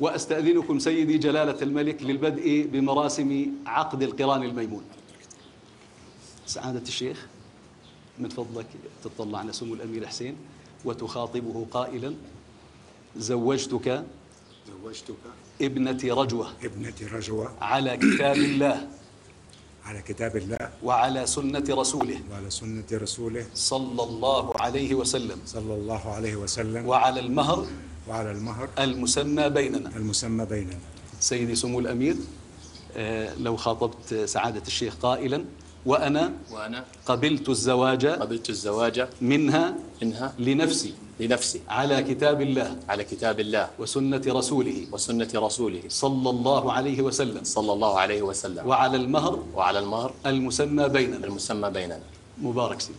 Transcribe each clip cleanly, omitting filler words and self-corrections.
وأستأذنكم سيدي جلالة الملك للبدء بمراسم عقد القران الميمون. سعادة الشيخ من فضلك تطلع على سمو الأمير حسين وتخاطبه قائلا: زوجتك ابنتي رجوة على كتاب الله وعلى سنة رسوله صلى الله عليه وسلم وعلى المهر المسمى بيننا. سيدي سمو الأمير، لو خاطبت سعادة الشيخ قائلا: وأنا قبلت الزواج منها لنفسي على كتاب الله وسنة رسوله صلى الله عليه وسلم وعلى المهر المسمى بيننا. مبارك سيدي.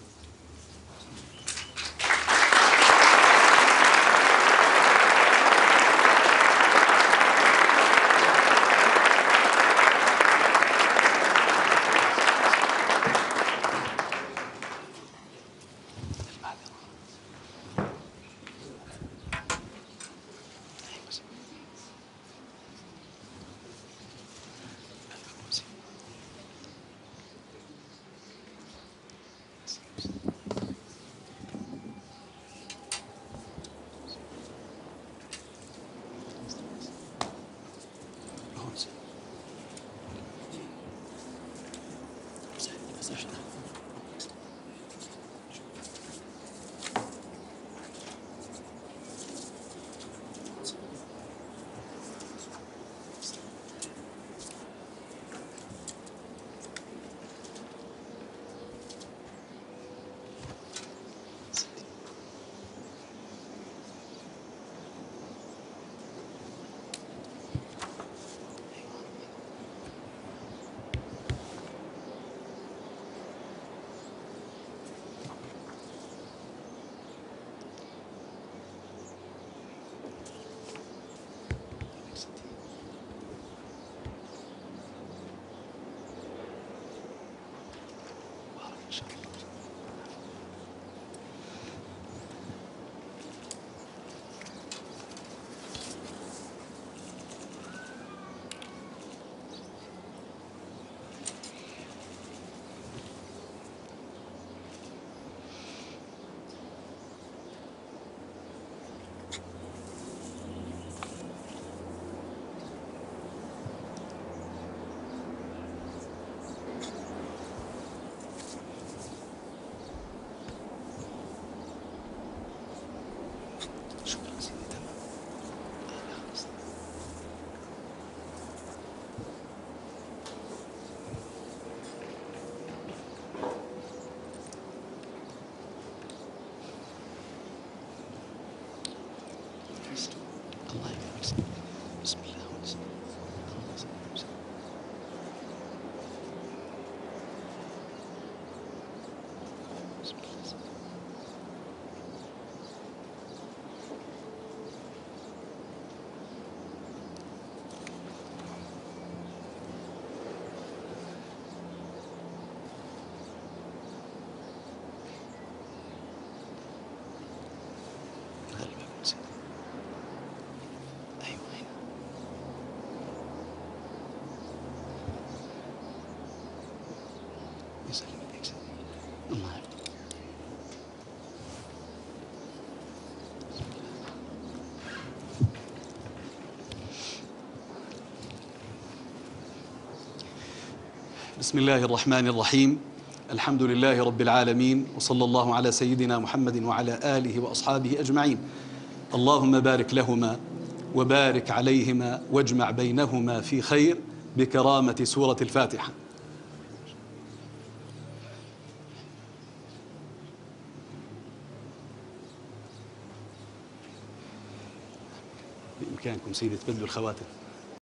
بسم الله الرحمن الرحيم. الحمد لله رب العالمين، وصلى الله على سيدنا محمد وعلى آله وأصحابه أجمعين. اللهم بارك لهما وبارك عليهما واجمع بينهما في خير بكرامة سورة الفاتحة. بإمكانكم سيدي تبدلوا الخواتم.